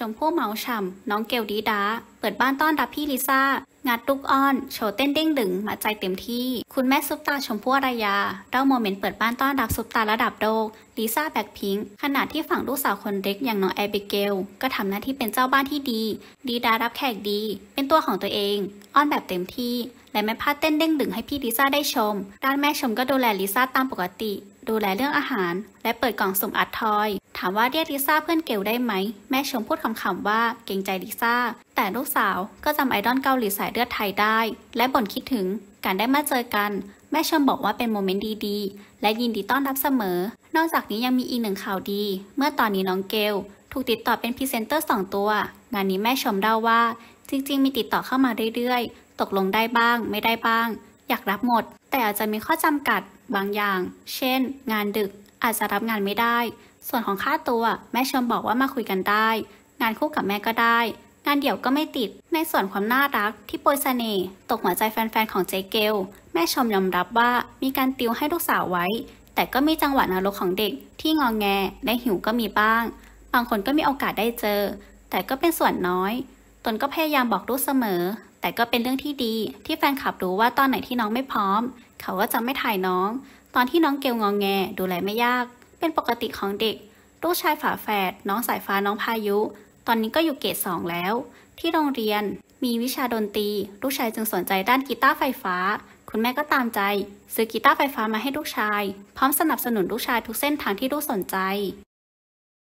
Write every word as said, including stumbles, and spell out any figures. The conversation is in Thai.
ชมพู่เมาฉ่ำน้องเกลดีดาเปิดบ้านต้อนรับพี่ลิซ่างัดลูกอ้อนโชว์เต้นเด้งดึงมาใจเต็มที่คุณแม่ซุปตาชมพู่อารยาเล่าโมเมนต์เปิดบ้านต้อนรับซุปตาระดับโลกลิซ่าแบล็คพิงค์ขณะที่ฝั่งลูกสาวคนเล็กอย่างน้องแอบิเกลก็ทำหน้าที่เป็นเจ้าบ้านที่ดีดีดารับแขกดีเป็นตัวของตัวเองอ้อนแบบเต็มที่และแม่พาเต้นเด้งดึงให้พี่ลิซ่าได้ชมด้านแม่ชมก็ดูแลลิซ่าตามปกติดูแลเรื่องอาหารและเปิดกล่องสุ่มอัดทอยถามว่าเรียกลิซ่าเพื่อนเกลได้ไหมแม่ชมพูดคำๆว่าเกรงใจลิซ่าแต่ลูกสาวก็จำไอดอลเกาหลีสายเลือดไทยได้และบ่นคิดถึงการได้มาเจอกันแม่ชมบอกว่าเป็นโมเมนต์ดีๆและยินดีต้อนรับเสมอนอกจากนี้ยังมีอีกหนึ่งข่าวดีเมื่อตอนนี้น้องเกลถูกติดต่อเป็นพรีเซนเตอร์สองตัวงานนี้แม่ชมเล่าว่าจริงๆมีติดต่อเข้ามาเรื่อยๆตกลงได้บ้างไม่ได้บ้างอยากรับหมดแต่อาจจะมีข้อจำกัดบางอย่างเช่นงานดึกอาจจะรับงานไม่ได้ส่วนของค่าตัวแม่ชมบอกว่ามาคุยกันได้งานคู่กับแม่ก็ได้งานเดี่ยวก็ไม่ติดในส่วนความน่ารักที่โปรยเสน่ห์ตกหัวใจแฟนๆของเจเกลแม่ชมยอมรับว่ามีการติวให้ลูกสาวไว้แต่ก็มีจังหวะนรกของเด็กที่งองแงได้หิวก็มีบ้างบางคนก็มีโอกาสได้เจอแต่ก็เป็นส่วนน้อยตนก็พยายามบอกลูกเสมอแต่ก็เป็นเรื่องที่ดีที่แฟนคลับรู้ว่าตอนไหนที่น้องไม่พร้อมเขาก็จะไม่ถ่ายน้องตอนที่น้องเกลงองแงดูแลไม่ยากเป็นปกติของเด็กลูกชายฝาแฝดน้องสายฟ้าน้องพายุตอนนี้ก็อยู่เกรดสองแล้วที่โรงเรียนมีวิชาดนตรีลูกชายจึงสนใจด้านกีตาร์ไฟฟ้าคุณแม่ก็ตามใจซื้อกีตาร์ไฟฟ้ามาให้ลูกชายพร้อมสนับสนุนลูกชายทุกเส้นทางที่ลูกสนใจ